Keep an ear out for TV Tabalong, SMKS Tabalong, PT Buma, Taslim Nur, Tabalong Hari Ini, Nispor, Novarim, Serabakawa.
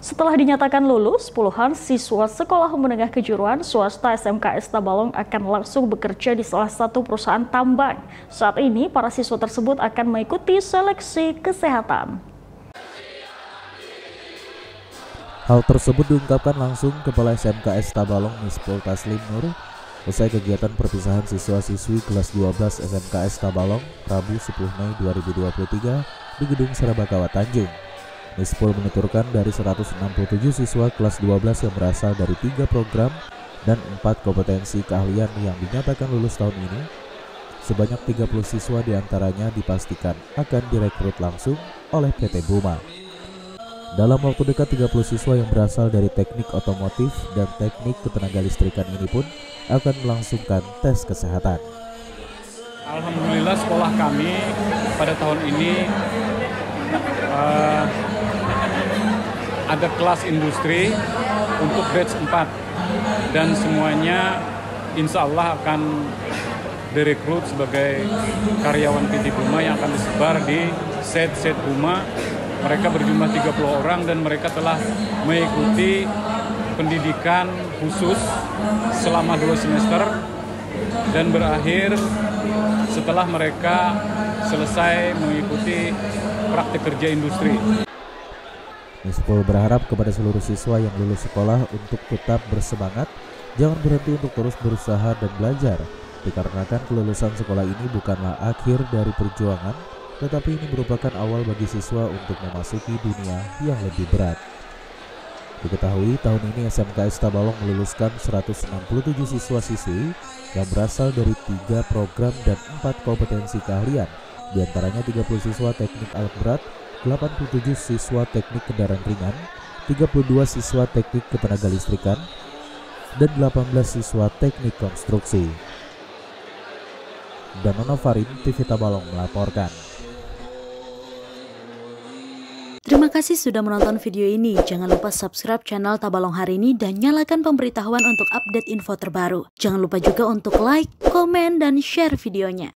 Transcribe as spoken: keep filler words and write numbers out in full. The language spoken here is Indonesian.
Setelah dinyatakan lulus, puluhan siswa sekolah menengah kejuruan swasta S M K S Tabalong akan langsung bekerja di salah satu perusahaan tambang. Saat ini, para siswa tersebut akan mengikuti seleksi kesehatan. Hal tersebut diungkapkan langsung Kepala S M K S Tabalong Miz Pol Taslim Nur usai kegiatan perpisahan siswa-siswi kelas dua belas S M K S Tabalong Rabu sepuluh Mei dua ribu dua puluh tiga di Gedung Serabakawa Tanjung. Nispor menuturkan dari seratus enam puluh tujuh siswa kelas dua belas yang berasal dari tiga program dan empat kompetensi keahlian yang dinyatakan lulus tahun ini, sebanyak tiga puluh siswa diantaranya dipastikan akan direkrut langsung oleh P T Buma. Dalam waktu dekat, tiga puluh siswa yang berasal dari teknik otomotif dan teknik ketenaga listrikan ini pun akan melangsungkan tes kesehatan. Alhamdulillah, sekolah kami pada tahun ini Uh, ada kelas industri untuk batch empat dan semuanya insya Allah akan direkrut sebagai karyawan P T Buma yang akan disebar di set-set Buma. Mereka berjumlah tiga puluh orang dan mereka telah mengikuti pendidikan khusus selama dua semester dan berakhir setelah mereka selesai mengikuti praktik kerja industri. Nispor berharap kepada seluruh siswa yang lulus sekolah untuk tetap bersemangat, jangan berhenti untuk terus berusaha dan belajar, dikarenakan kelulusan sekolah ini bukanlah akhir dari perjuangan, tetapi ini merupakan awal bagi siswa untuk memasuki dunia yang lebih berat. Diketahui tahun ini S M K S Tabalong meluluskan seratus enam puluh tujuh siswa-siswi yang berasal dari tiga program dan empat kompetensi keahlian. Di antaranya tiga puluh siswa teknik alat berat, delapan puluh tujuh siswa teknik kendaraan ringan, tiga puluh dua siswa teknik ketenaga listrikan, dan delapan belas siswa teknik konstruksi. Dan Novarim, T V Tabalong melaporkan. Terima kasih sudah menonton video ini. Jangan lupa subscribe channel Tabalong Hari Ini dan nyalakan pemberitahuan untuk update info terbaru. Jangan lupa juga untuk like, komen, dan share videonya.